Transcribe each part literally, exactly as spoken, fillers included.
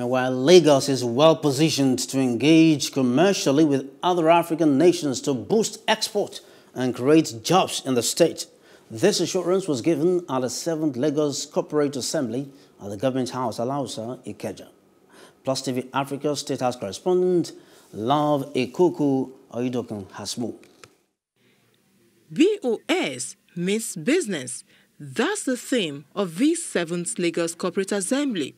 Meanwhile, Lagos is well positioned to engage commercially with other African nations to boost export and create jobs in the state. This assurance was given at the seventh Lagos Corporate Assembly at the Government House, Alausa, Ikeja. Plus T V Africa State House correspondent Love Ikuku Oyedokun has more. B O S means business. That's the theme of the seventh Lagos Corporate Assembly.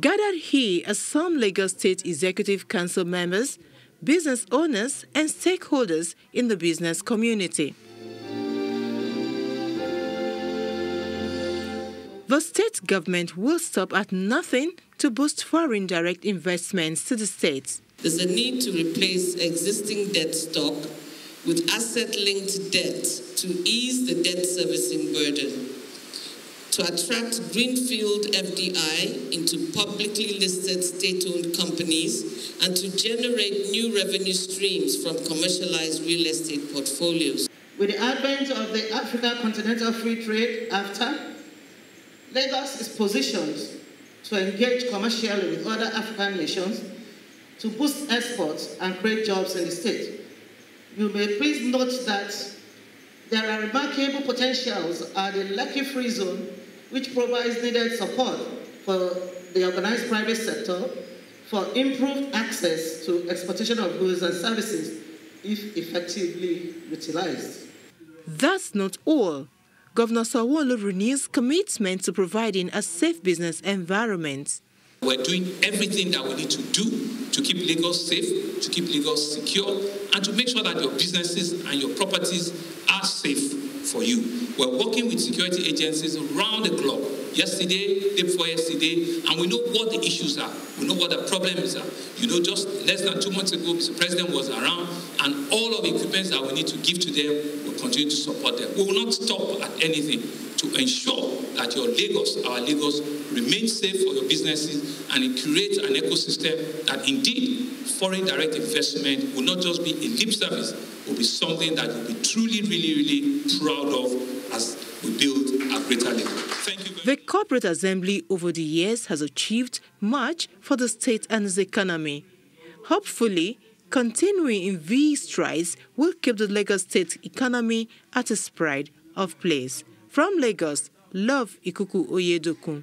Gathered here are some Lagos State Executive Council members, business owners and stakeholders in the business community. The state government will stop at nothing to boost foreign direct investments to the state. There's a need to replace existing debt stock with asset-linked debt to ease the debt servicing burden, to attract greenfield F D I into publicly listed state-owned companies, and to generate new revenue streams from commercialized real estate portfolios. With the advent of the Africa Continental Free Trade, AFTA, Lagos is positioned to engage commercially with other African nations to boost exports and create jobs in the state. You may please note that there are remarkable potentials at the Lucky Free Zone, which provides needed support for the organized private sector for improved access to exportation of goods and services if effectively utilized. That's not all. Governor Sanwo-Olu renews commitment to providing a safe business environment. We're doing everything that we need to do to keep Lagos safe, to keep Lagos secure, and to make sure that your businesses and your properties are safe for you. We're working with security agencies around the clock, yesterday, day before yesterday, and we know what the issues are. We know what the problems are. You know, just less than two months ago, Mister President was around, and all of the equipment that we need to give to them, we'll continue to support them. We will not stop at anything to ensure that your Lagos, our Lagos, remains safe for your businesses, and it creates an ecosystem that indeed foreign direct investment will not just be a lip service, will be something that you'll be truly, really, really proud of as we build a greater Lagos. Thank you very much. The Corporate Assembly over the years has achieved much for the state and its economy. Hopefully, continuing in these strides will keep the Lagos state economy at its pride of place. From Lagos, Love Ikuku Oyedokun,